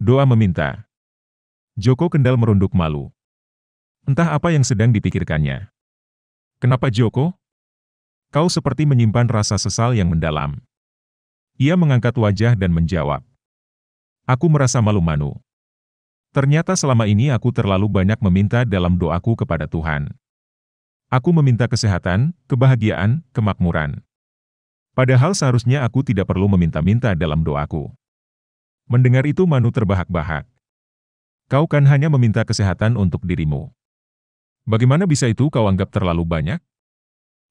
Doa meminta. Joko Kendal merunduk malu. Entah apa yang sedang dipikirkannya. Kenapa Joko? Kau seperti menyimpan rasa sesal yang mendalam. Ia mengangkat wajah dan menjawab. Aku merasa malu Manu. Ternyata selama ini aku terlalu banyak meminta dalam doaku kepada Tuhan. Aku meminta kesehatan, kebahagiaan, kemakmuran. Padahal seharusnya aku tidak perlu meminta-minta dalam doaku. Mendengar itu Manu terbahak-bahak. Kau kan hanya meminta kesehatan untuk dirimu. Bagaimana bisa itu kau anggap terlalu banyak?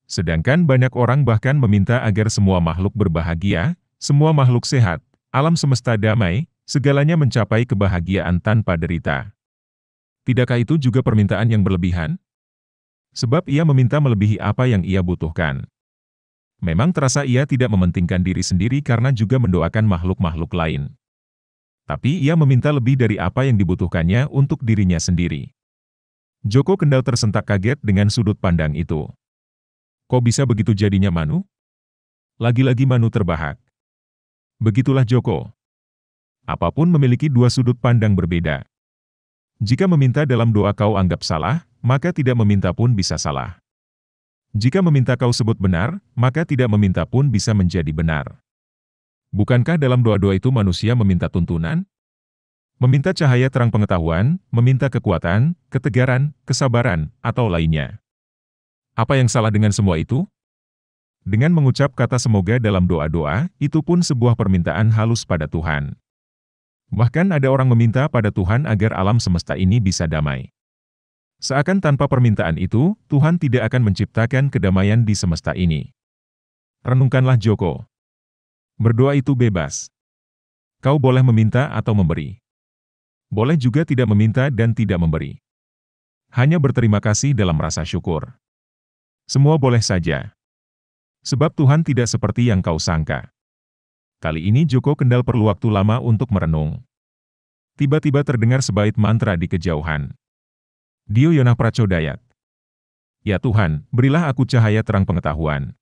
Sedangkan banyak orang bahkan meminta agar semua makhluk berbahagia, semua makhluk sehat, alam semesta damai, segalanya mencapai kebahagiaan tanpa derita. Tidakkah itu juga permintaan yang berlebihan? Sebab ia meminta melebihi apa yang ia butuhkan. Memang terasa ia tidak mementingkan diri sendiri karena juga mendoakan makhluk-makhluk lain. Tapi ia meminta lebih dari apa yang dibutuhkannya untuk dirinya sendiri. Joko Kendal tersentak kaget dengan sudut pandang itu. Kok bisa begitu jadinya Manu? Lagi-lagi Manu terbahak. Begitulah Joko. Apapun memiliki dua sudut pandang berbeda. Jika meminta dalam doa kau anggap salah, maka tidak meminta pun bisa salah. Jika meminta kau sebut benar, maka tidak meminta pun bisa menjadi benar. Bukankah dalam doa-doa itu manusia meminta tuntunan? Meminta cahaya terang pengetahuan, meminta kekuatan, ketegaran, kesabaran, atau lainnya. Apa yang salah dengan semua itu? Dengan mengucap kata semoga dalam doa-doa, itu pun sebuah permintaan halus pada Tuhan. Bahkan ada orang meminta pada Tuhan agar alam semesta ini bisa damai. Seakan tanpa permintaan itu, Tuhan tidak akan menciptakan kedamaian di semesta ini. Renungkanlah Joko. Berdoa itu bebas. Kau boleh meminta atau memberi. Boleh juga tidak meminta dan tidak memberi. Hanya berterima kasih dalam rasa syukur. Semua boleh saja. Sebab Tuhan tidak seperti yang kau sangka. Kali ini Joko Kendal perlu waktu lama untuk merenung. Tiba-tiba terdengar sebait mantra di kejauhan. Dio Yonah Pracodayat. Ya Tuhan, berilah aku cahaya terang pengetahuan.